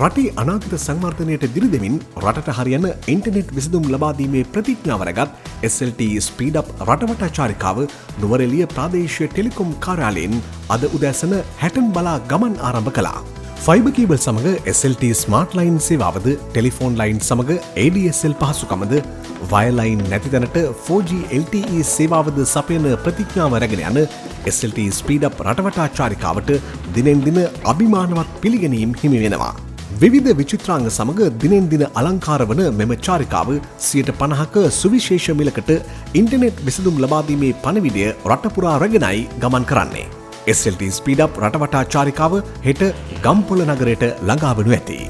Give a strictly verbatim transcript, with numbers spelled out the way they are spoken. රටේ අනාගත සංවර්ධනයට දිරිදෙමින් රටට හරියන ඉන්ටර්නෙට් විසඳුම් ලබා දීමේ ප්‍රතිඥාව රැගත් S L T speed up රටවටා චාරිකාව නුවරඑළිය ප්‍රාදේශීය ටෙලිකොම් කාර්යාලයෙන් අද උදෑසන හැටන් බලා ගමන් ආරම්භ කළා. ෆයිබර් කේබල් සමග S L T Smart Line සේවාවද ටෙලිෆෝන් ලයින් සමග A D S L පහසුකමද වයර්ලයින් නැති තැනට four G L T E සේවාවද සපයන ප්‍රතිඥාව රැගෙන යන S L T speed up රටවටා චාරිකාවට දිනෙන් දින අභිමානවත් පිළිගැනීම් හිමි වෙනවා. විවිධ විචිත්‍රාංග සමග දිනෙන් දින අලංකාර වන මෙම චාරිකාව සියයට පණහක සුවිශේෂ මිලකට ඉන්ටර්නෙට් විසඳුම් ලබා දීමේ පණිවිඩය රට පුරා රැගෙනයි ගමන් කරන්නේ. S L T speed up රටවටා චාරිකාව හෙට ගම්පොළ නගරයට ළඟා වනු ඇති.